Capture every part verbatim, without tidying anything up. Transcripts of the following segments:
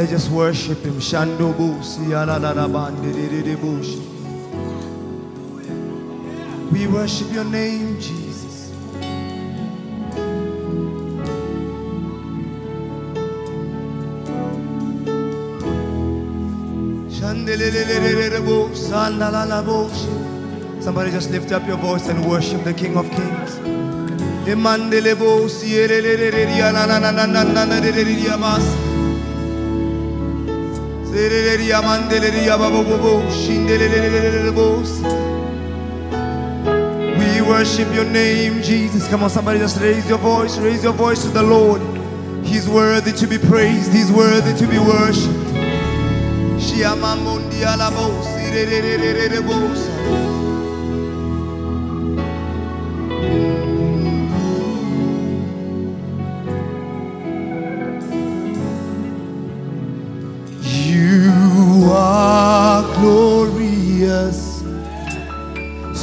Let's just worship him. Shandlebochi, Shandlebochi. We worship your name, Jesus. Shandlebochi, Shandlebochi. Somebody just lift up your voice and worship the King of Kings. We worship your name, Jesus. Come on, somebody just raise your voice, raise your voice to the Lord. He's worthy to be praised, he's worthy to be worshipped.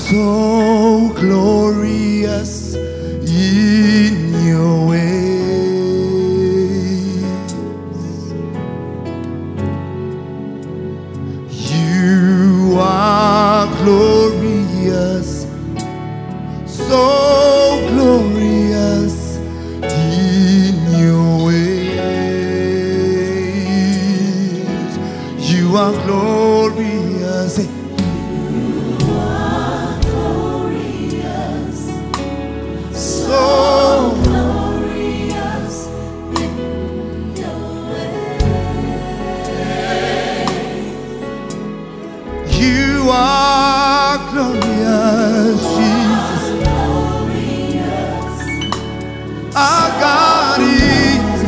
So glorious in your ways, you are glorious, so glorious in your ways, you are glorious. You are glorious, Jesus. Glorious, our God is.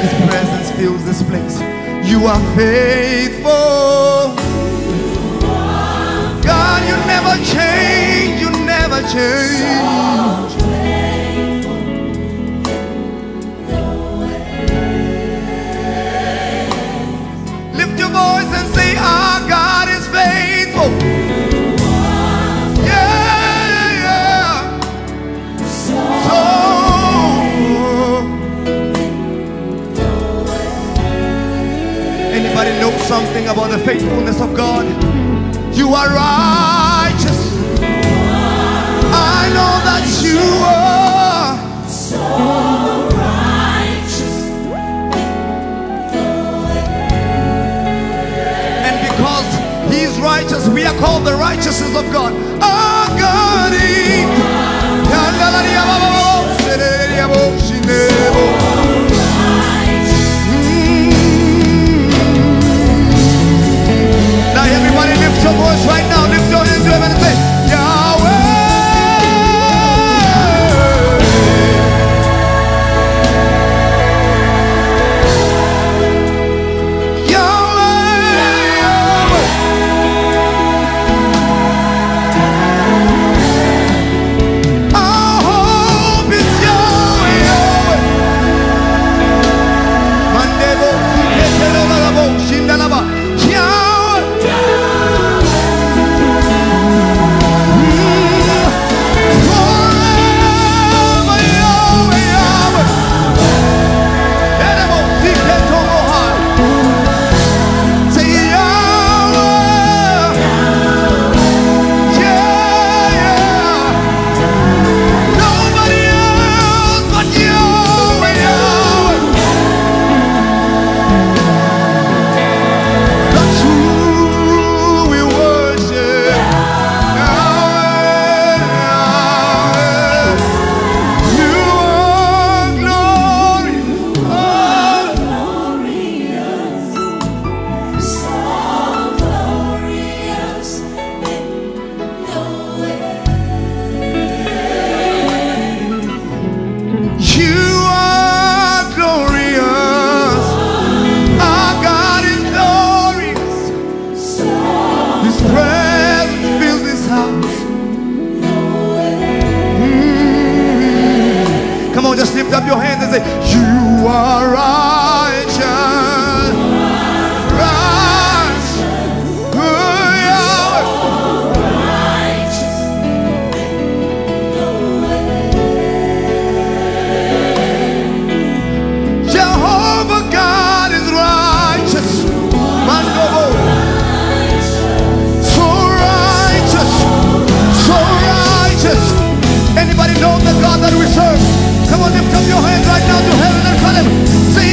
His presence fills this place. You are faithful. You are God, you never change. You never change. So anybody know something about the faithfulness of God? You are righteous. I know that you are so righteous. And because he is righteous, we are called the righteousness of God. Our God is. Your voice right now, lift your hands to heaven and say, Yahweh, Yahweh, Yahweh. Our hope is Yahweh, Yahweh. Yahweh. Just lift up your hands and say, you are righteous, righteous, righteous. Oh, yeah. So righteous in the way. we serve. Come on, lift up your hands right now to heaven and call him. Say,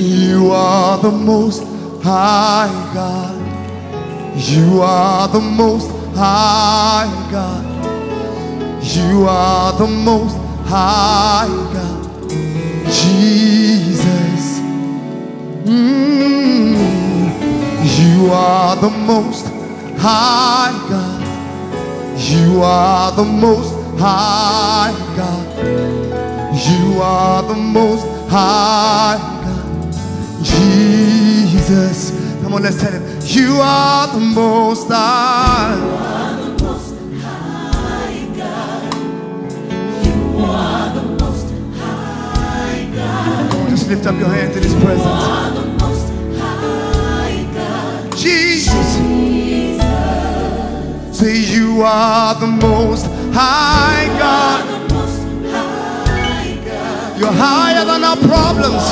You are the most high God. You are the most high God. You are the most high God. Jesus. Mm. You are the most high God. You are the most high God. You are the most high God. Jesus, come on, let's tell him. You are the most high. You are the most high God. You are the most high God. Just lift up your hand to this presence. You are the most high God. Jesus. Jesus. Say, you are the most high God. You are the most high God. You're higher than our problems.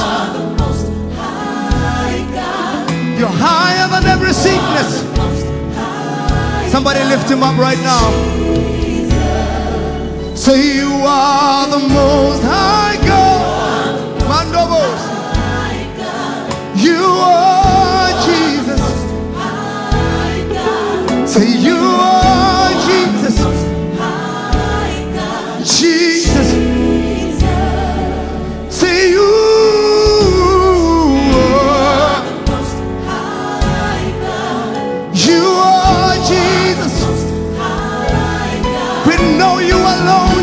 You're higher than every sickness. Somebody lift him up right now. Say, you are the most high God. Mandobos. You are Jesus. Say, you are Jesus. Jesus. Say, you.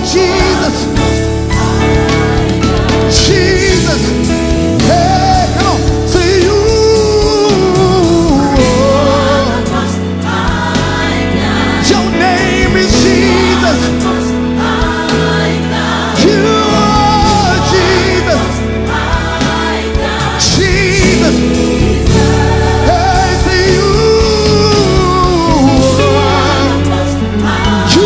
Jesus, Jesus, hey, come on, say you are the most high God. Your name is Jesus. You are Jesus, Jesus, hey, say you are the most. You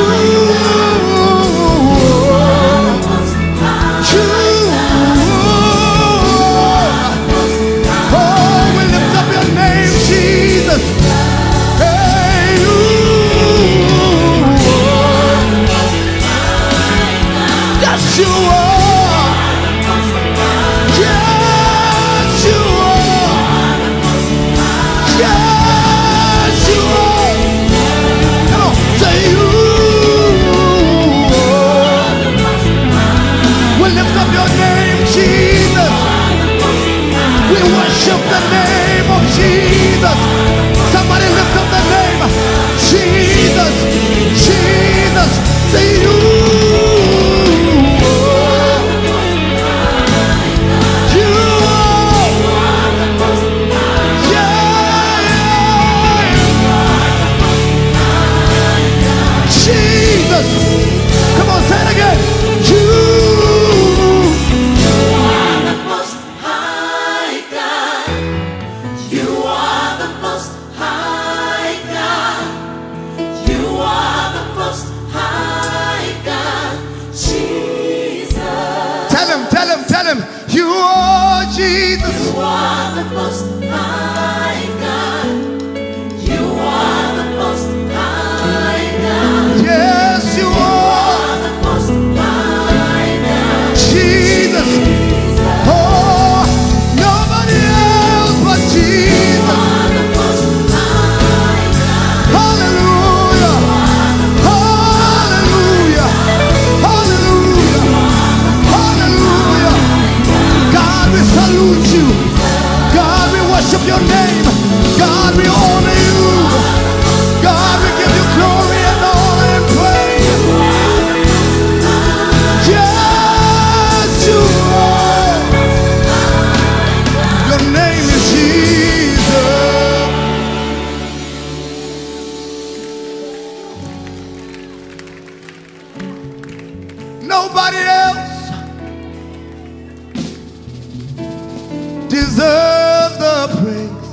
Nobody else deserves the praise.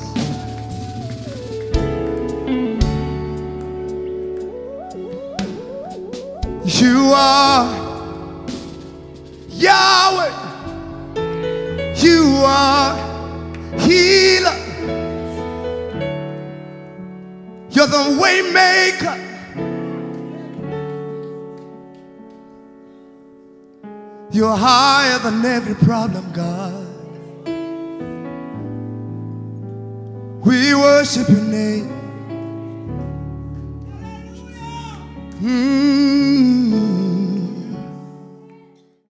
You are Yahweh. You are healer. You're the way maker. You're higher than every problem, God. We worship your name. Mm.